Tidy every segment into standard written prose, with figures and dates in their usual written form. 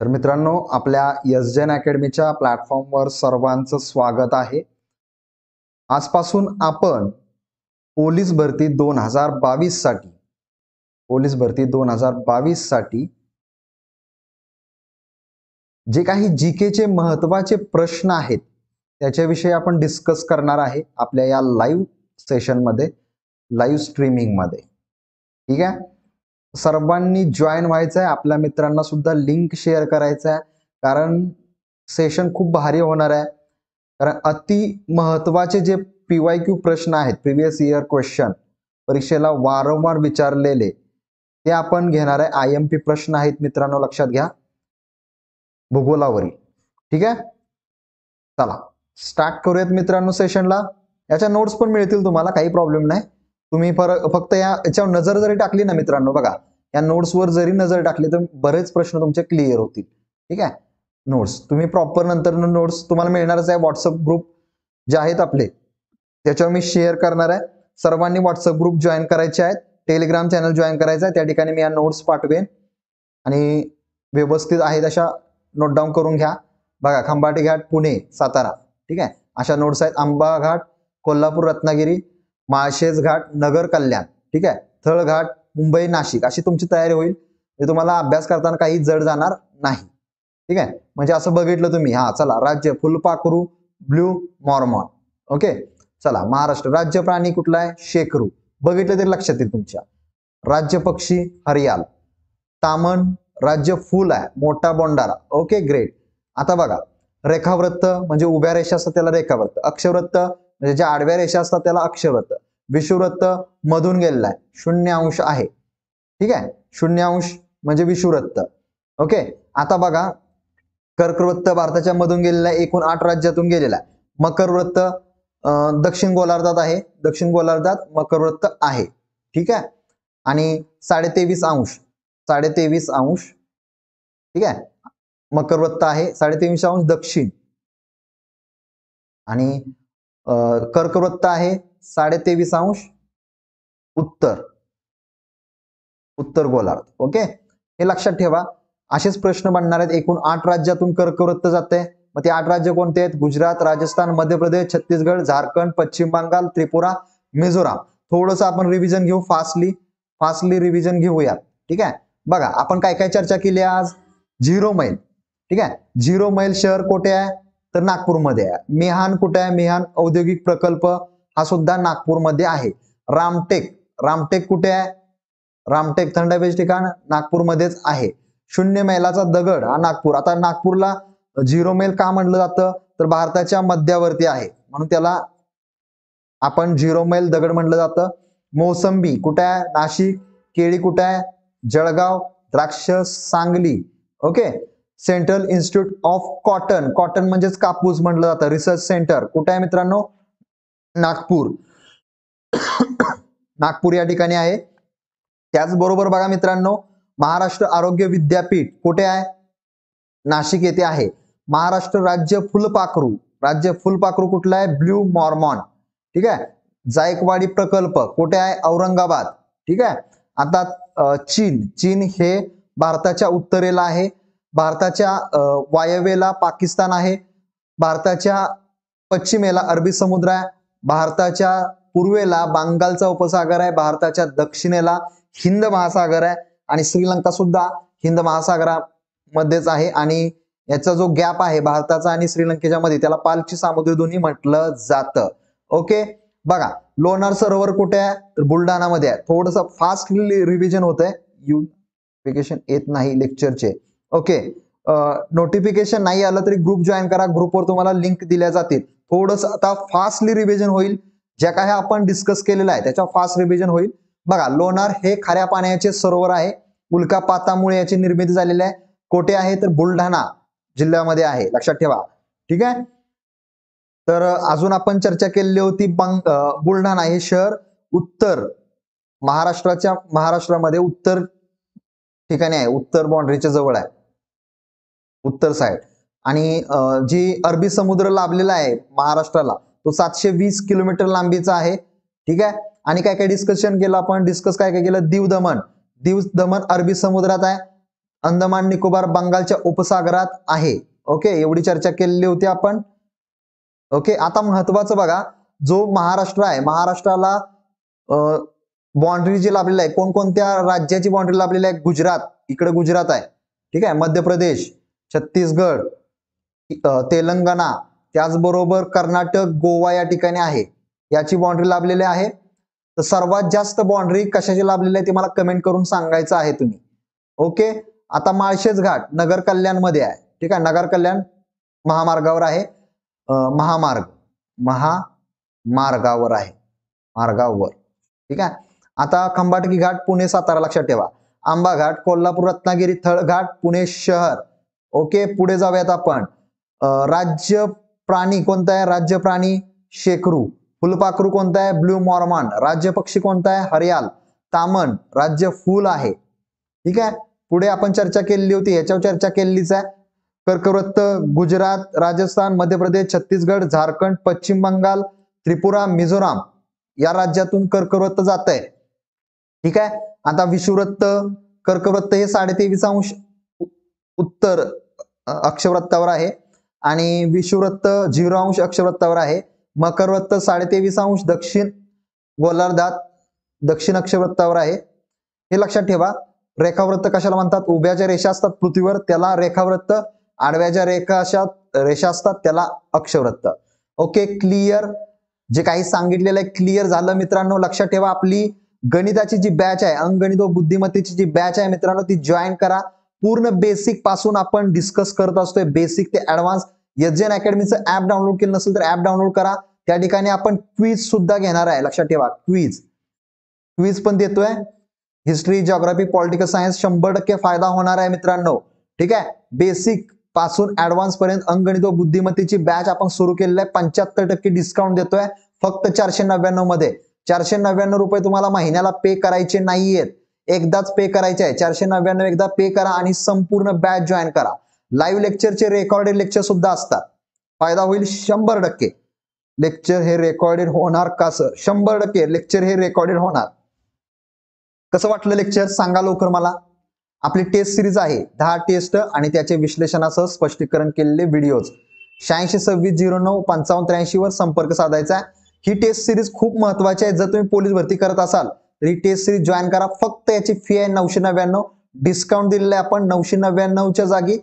तर मित्रांनो, आपल्या SJN अकॅडमीच्या प्लॅटफॉर्मवर सर्वांचं स्वागत आहे। आजपासून आपण पोलीस भरती 2022 साठी जे काही जीके चे महत्त्वाचे प्रश्न आहेत त्याच्याविषयी आपण डिस्कस करणार आहे आपल्या या लाइव सेशन मध्ये, लाइव स्ट्रीमिंग मध्ये। ठीक आहे, सर्वांनी जॉईन व्हायचं आहे। आपल्या मित्रांना सुद्धा लिंक शेअर करायचा आहे, कारण सेशन खूप भारी होणार आहे। कारण अति महत्त्वाचे जे PYQ प्रश्न आहेत, प्रीवियस इयर क्वेश्चन, परीक्षेला वारंवार विचारलेले, ते आपण घेणार आहे। IMP प्रश्न आहेत मित्रांनो, लक्षात घ्या, भूगोलावरील। ठीक आहे, चला स्टार्ट करूयात मित्रांनो सेशनला। याच्या नोट्स पण मिळतील तुम्हाला, काही प्रॉब्लेम नाही। तुम्ही फक्त याच्यावर नजर जरी टाकली ना मित्रांनो, बघा या नोट्सवर जरी नजर टाकली तर बरेच प्रश्न तुमचे क्लिअर होतील। ठीक आहे, नोट्स तुम्ही प्रॉपर नंतर नोट्स तुम्हाला मिळणारच आहे। व्हॉट्सअप ग्रुप जे आहेत आपले त्याच्यावर मी शेअर करणार आहे। सर्वांनी व्हॉट्सअप ग्रुप जॉईन करायचे आहेत, टेलिग्राम चॅनल जॉईन करायचा आहे। त्या ठिकाणी मी या नोट्स पाठवेन आणि व्यवस्थित आहेत अशा नोट डाऊन करून घ्या। बघा, खंबाटे घाट, पुणे, सातारा, ठीक आहे अशा नोट्स आहेत। आंबा घाट, कोल्हापूर, रत्नागिरी, माळशेज घाट, नगर कल्याण, ठीक आहे थळ घाट, मुंबई, नाशिक अशी तुमची तयारी होईल। तुम्हाला अभ्यास करताना काही जड जाणार नाही। ठीक आहे, म्हणजे असं बघितलं तुम्ही, हा चला राज्य फुलपाखरू, ब्लू मॉर्मॉन, ओके चला महाराष्ट्र, राज्य प्राणी कुठला आहे, शेकरू, बघितलं तरी लक्षात येईल तुमच्या। राज्य पक्षी हरियाल, तामण, राज्य फुल आहे मोठा बोंडारा, ओके ग्रेट। आता बघा, रेखावृत्त म्हणजे उभ्या रेषा असतात त्याला रेखावृत्त, अक्षवृत्त म्हणजे ज्या आडव्या रेषा असतात त्याला अक्षवृत्त, विषुवृत्त मधून गेलेला आहे 0° आहे, ठीक आहे 0° म्हणजे विषुवृत्त, ओके। आता बघा, कर्कवृत्त भारताच्या मधून गेलेला आहे, एकूण 8 राज्यातून गेलेला आहे। मकरवृत्त दक्षिण गोलार्धात आहे, दक्षिण गोलार्धात मकरवृत्त आहे, ठीक आहे। आणि 23.5°, 23.5°, ठीक आहे मकरवृत्त आहे 23.5° दक्षिण, आणि कर्कवृत्त आहे 23.5° उत्तर, उत्तर गोलार्ध, ओके। हे लक्षात ठेवा, असेच प्रश्न बनणार आहेत। एकूण 8 राज्यातून कर्कवृत्त जाते, मग ते 8 राज्य कोणते आहेत, गुजरात, राजस्थान, मध्य प्रदेश, छत्तीसगड, झारखंड, पश्चिम बंगाल, त्रिपुरा, मिझोराम। थोडंसं आपण रिव्हिजन घेऊ, फास्टली रिव्हिजन घेऊया, ठीक आहे। बघा आपण काय काय चर्चा केली आज, 0 मैल, ठीक आहे 0 मैल शहर कुठे आहे तर नागपूरमध्ये आहे। मिहान कुठे आहे, मिहान औद्योगिक प्रकल्प हा सुद्धा नागपूरमध्ये आहे। रामटेक, रामटेक कुठे आहे, रामटेक थंड हवेचे ठिकाण नागपूरमध्येच आहे। 0 मैलाचा दगड हा नागपूर, आता नागपूरला 0 मैल का म्हटलं जातं तर भारताच्या मध्यावरती आहे म्हणून त्याला आपण 0 मैल दगड म्हटलं जातं। मोसंबी कुठे आहे, नाशिक, केळी कुठे आहे, जळगाव, द्राक्ष Sangli, okay. Central institute of cotton, cotton म्हणजेच कापूस म्हटलं जातं, रिसर्च सेंटर कुठे आहे मित्रांनो, नागपूर, नागपूर या ठिकाणी आहे। त्याचबरोबर बघा मित्रांनो, महाराष्ट्र आरोग्य विद्यापीठ कुठे आहे, नाशिक येथे आहे। महाराष्ट्र राज्य फुलपाखरू, राज्य फुलपाखरू कुठला आहे, ब्लू मॉर्मॉन, ठीक आहे। जायकवाडी प्रकल्प कुठे आहे, औरंगाबाद, ठीक आहे। आता चीन, चीन हे भारताच्या उत्तरेला आहे, भारताच्या वायव्येला पाकिस्तान आहे, भारताच्या पश्चिमेला अरबी समुद्र आहे, भारताच्या पूर्वेला बंगालचा उपसागर आहे, भारताच्या दक्षिणेला हिंद महासागर आहे, आणि श्रीलंका सुद्धा हिंद महासागरामध्येच आहे। आणि याचा जो गॅप आहे भारताचा आणि श्रीलंकेच्या मध्ये, त्याला पालची सामुद्री धुनी म्हटलं जातं, ओके। बघा, लोणार सरोवर कुठे आहे तर बुलढाणामध्ये आहे। थोडंसं फास्ट रिव्हिजन होतंय, नोटिफिकेशन येत नाही लेक्चरचे, ओके। नोटिफिकेशन नाही आलं तरी ग्रुप जॉईन करा, ग्रुपवर तुम्हाला लिंक दिल्या जातील। थोडंसं आता फास्टली रिव्हिजन होईल, ज्या काही आपण डिस्कस केलेलं आहे त्याच्या फास्ट रिव्हिजन होईल। बघा, लोणार हे खाऱ्या पाण्याचे सरोवर आहे, उल्कापातामुळे याची निर्मिती झालेली आहे। कोठे आहे तर बुलढाणा जिल्ह्यामध्ये आहे, लक्षात ठेवा, ठीक आहे। तर अजून आपण चर्चा केलेली होती, बुलढाणा हे शहर उत्तर महाराष्ट्राच्या, महाराष्ट्रामध्ये उत्तर ठिकाणी आहे, उत्तर बाउंड्रीच्या जवळ आहे, उत्तर साइड। आणि जी अरबी समुद्र लाभलेला आहे महाराष्ट्राला, तो 720 किलोमीटर लांबीचा आहे, ठीक आहे। आणि काय काय डिस्कशन केलं आपण, डिस्कस काय काय केलं, दीव दमण, दीव दमण अरबी समुद्रात आहे, अंदमान निकोबार बंगालच्या उपसागरात आहे. ओके, एवढी चर्चा केलेली होती आपण. ओके, आता महत्वाचं बघा, जो महाराष्ट्र आहे, महाराष्ट्राला बाउंड्री जी लाभलेली आहे, कोणकोणत्या राज्याची बाउंड्री लाभलेली आहे? गुजरात, इकडे गुजरात आहे, ठीक आहे, मध्य प्रदेश, छत्तीसगड, तेलंगणा, त्याचबरोबर कर्नाटक, गोवा या ठिकाणी आहे, याची बाउंड्री लाभलेली आहे. तर सर्वात जास्त बाउंड्री कशाची लाभलेली आहे ते मला कमेंट करून सांगायचं आहे तुम्ही. ओके, आता माळशेज घाट नगर कल्याण मध्ये आहे, ठीक आहे, नगर कल्याण महामार्गावर आहे, महामार्गावर आहे, मार्गावर, ठीक आहे. आता खंबाटकी घाट पुणे सातारा लक्षात ठेवा, आंबा घाट कोल्हापूर, रत्नागिरी थळ घाट पुणे शहर. ओके, पुढे जाऊयात आपण. राज्य प्राणी कोणता आहे? राज्य प्राणी शेकरू. फुलपाखरू कोणता आहे? Blue Mormon. राज्य पक्षी कोणता आहे? हरियाल. तामण राज्य फूल आहे, ठीक आहे. पुढे आपण चर्चा केलेली होती, याच्यावर चर्चा केलेलीच आहे. कर्कवृत्त गुजरात, राजस्थान, मध्य प्रदेश, छत्तीसगड, झारखंड, पश्चिम बंगाल, त्रिपुरा, मिझोराम या राज्यातून कर्कवृत्त जात आहे, ठीक आहे. आता विषुवृत्त, कर्कवृत्त हे 23.5° उत्तर अक्षवृत्तावर आहे आणि विषुवृत्त 0° अक्षवृत्तावर आहे. मकरवृत्त 23.5° दक्षिण गोलार्धात दक्षिण अक्षवृत्तावर आहे, हे लक्षात ठेवा. रेखावृत्त कशाला म्हणतात? उभ्याच्या रेषा असतात पृथ्वीवर त्याला रेखावृत्त, आडव्याच्या रेषा असतात त्याला अक्षवृत्त. ओके, क्लिअर, जे काही सांगितलेलं आहे क्लिअर झालं मित्रांनो. लक्षात ठेवा, आपली गणिताची जी बॅच आहे, अंगणित व बुद्धिमत्तेची जी बॅच आहे मित्रांनो, ती जॉईन करा. पूर्ण बेसिक पासून आपण डिस्कस करत असतोय, बेसिक ते ऍडव्हान्स. SJN अकॅडमीचं ऍप डाउनलोड केलं नसेल तर ऍप डाउनलोड करा, त्या ठिकाणी आपण क्विज सुद्धा घेणार आहे. लक्षात ठेवा, क्विज पण देतोय. हिस्ट्री, ज्योग्राफी, पॉलिटिकल सायन्स 100% फायदा होणार आहे मित्रांनो, ठीक आहे. बेसिक पासून ऍडव्हान्स पर्यंत अंगणित व बुद्धिमत्तेची बॅच आपण सुरू केलेली आहे. 75% डिस्काउंट देतोय फक्त 499 मध्ये. 499 रुपये तुम्हाला महिन्याला पे करायचे नाहीयेत, एकदाच पे करायचे आहे. 499 एकदा पे करा आणि संपूर्ण बॅच जॉईन करा. लाईव्ह लेक्चरचे रेकॉर्डेड लेक्चर सुद्धा असतात, फायदा होईल 100%. लेक्चर हे रेकॉर्डेड होणार का सर? 100% लेक्चर हे रेकॉर्डेड होणार. कसं वाटलं लेक्चर सांगा लवकर मला. आपली टेस्ट सिरीज आहे, 10 टेस्ट आणि त्याचे विश्लेषणासह स्पष्टीकरण केलेले व्हिडिओज. 8626095583 वर संपर्क साधायचा आहे. ही टेस्ट सिरीज खूप महत्वाची आहे. जर तुम्ही पोलीस भरती करत असाल तर ही टेस्ट सिरीज जॉईन करा. फक्त याची फी आहे 999, डिस्काउंट दिलेला आहे आपण. 999च्या जागी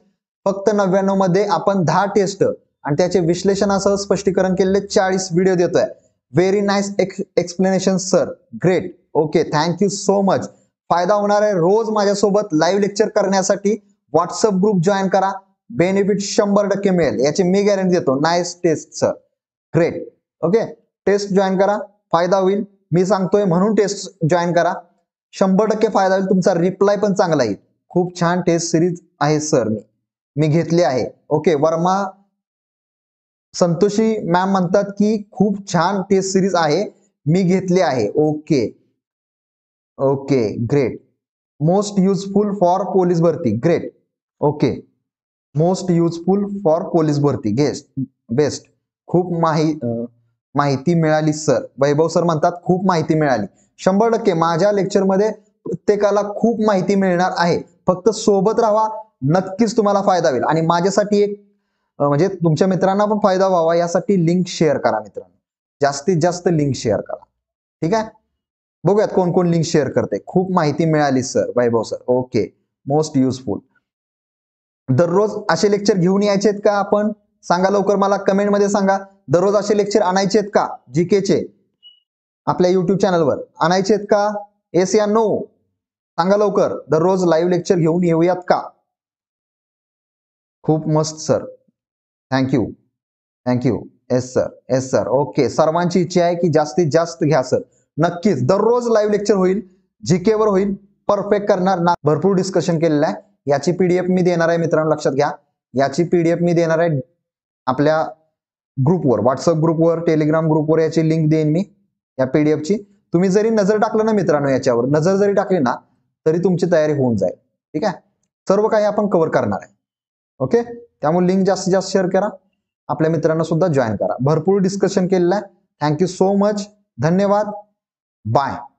फक्त 99 मध्ये आपण 10 टेस्ट आणि त्याचे विश्लेषणासह स्पष्टीकरण केलेले 40 व्हिडिओ देतोय. Very nice explanation sir, great. Okay, thank you so much. फायदा होणार आहे. रोज माझ्यासोबत लाईव्ह लेक्चर करण्यासाठी व्हॉट्सअप ग्रुप जॉईन करा. बेनिफिट 100% मिळेल याची मी गॅरंटी देतो. Nice test sir, great. Okay, test join करा, फायदा होईल. मी सांगतोय म्हणून टेस्ट जॉईन करा, 100% फायदा होईल. तुमचा रिप्लाय पण चांगला येईल. खूप छान टेस्ट सिरीज आहे सर, मी घेतली आहे. ओके, वर्मा संतोषी मॅम म्हणतात की खूप छान टेस्ट सिरीज आहे, मी घेतली आहे. Okay, okay, great. Most useful for police भरती, great. Okay, most useful for police भरती, बेस्ट. खूप माहिती मिळाली सर. वैभव सर म्हणतात खूप माहिती मिळाली. 100% माझ्या लेक्चरमध्ये प्रत्येकाला खूप माहिती मिळणार आहे. फक्त सोबत राहा, नक्कीच तुम्हाला फायदा होईल. आणि माझ्यासाठी एक म्हणजे तुमच्या मित्रांना पण फायदा व्हावा यासाठी लिंक शेअर करा मित्रांनो, जास्तीत जास्त लिंक शेअर करा, ठीक आहे. बघूयात कोण कोण लिंक शेअर करते. खूप माहिती मिळाली sir, Vaibhav sir. Okay, most useful. दररोज असे लेक्चर घेऊन यायचे आहेत का आपण? सांगा लवकर मला, कमेंट मध्ये सांगा. दररोज असे लेक्चर आणायचे आहेत का? जीकेचे आपल्या युट्यूब चॅनलवर आणायचे आहेत का? येस या नो सांगा लवकर. दररोज लाईव्ह लेक्चर घेऊन येऊयात का? खूप मस्त sir, thank you thank you. Yes sir, yes sir. Okay, सर्वांची इच्छा आहे की जास्तीत जास्त घ्या सर. नक्कीच दररोज लाईव्ह लेक्चर होईल, जीके वर होईल, परफेक्ट करणार ना. भरपूर डिस्कशन केलेलं आहे. याची पीडीएफ मी देणार आहे मित्रांनो, लक्षात घ्या. याची पीडीएफ मी देणार आहे आपल्या ग्रुपवर, व्हॉट्सअप ग्रुपवर, टेलिग्राम ग्रुपवर याची लिंक देईन मी. या पीडीएफची तुम्ही जरी नजर टाकलं ना मित्रांनो, याच्यावर नजर जरी टाकली ना तरी तुमची तयारी होऊन जाईल, ठीक आहे. सर्व काही आपण कव्हर करणार आहे. ओके, त्यामुळे लिंक जास्तीत जास्त शेअर करा, आपल्या मित्रांना सुद्धा जॉईन करा. भरपूर डिस्कशन केलेलं आहे. थँक्यू सो मच, धन्यवाद, बाय.